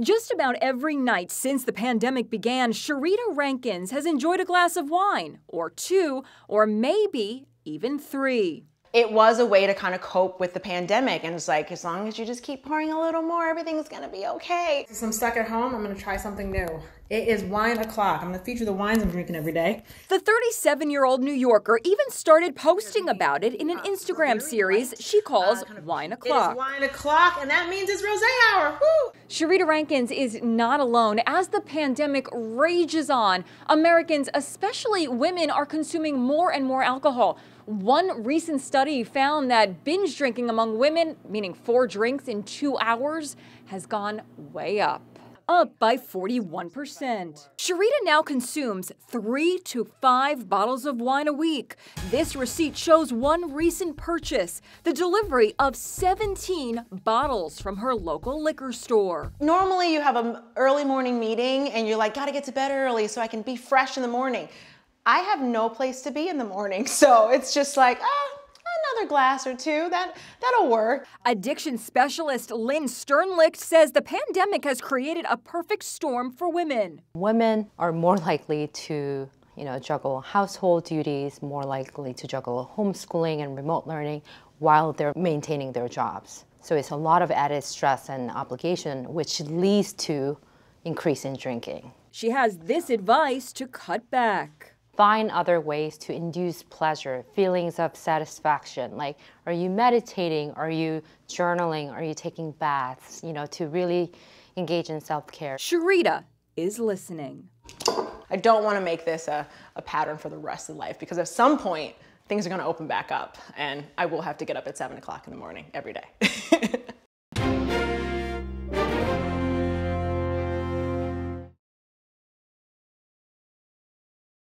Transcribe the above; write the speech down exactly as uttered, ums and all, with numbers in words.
Just about every night since the pandemic began, Sherita Rankins has enjoyed a glass of wine, or two, or maybe even three. It was a way to kind of cope with the pandemic, and it's like, as long as you just keep pouring a little more, everything's gonna be okay. Since I'm stuck at home, I'm gonna try something new. It is wine o'clock. I'm gonna feature the wines I'm drinking every day. The thirty-seven-year-old New Yorker even started posting about it in an Instagram series she calls Wine O'Clock. It is wine o'clock, and that means it's rosé hour. Woo! Sherita Rankins is not alone. As the pandemic rages on, Americans, especially women, are consuming more and more alcohol. One recent study found that binge drinking among women, meaning four drinks in two hours, has gone way up. Up by forty-one percent. Sherita now consumes three to five bottles of wine a week. This receipt shows one recent purchase, the delivery of seventeen bottles from her local liquor store. Normally you have an early morning meeting and you're like, gotta get to bed early so I can be fresh in the morning. I have no place to be in the morning, so it's just like, ah, another glass or two, that, that'll work. Addiction specialist Lynn Sternlicht says the pandemic has created a perfect storm for women. Women are more likely to, you know, juggle household duties, more likely to juggle homeschooling and remote learning while they're maintaining their jobs. So it's a lot of added stress and obligation, which leads to increase in drinking. She has this advice to cut back. Find other ways to induce pleasure, feelings of satisfaction. Like, are you meditating? Are you journaling? Are you taking baths? You know, to really engage in self-care. Sherita is listening. I don't want to make this a, a pattern for the rest of life, because at some point, things are going to open back up, and I will have to get up at seven o'clock in the morning every day.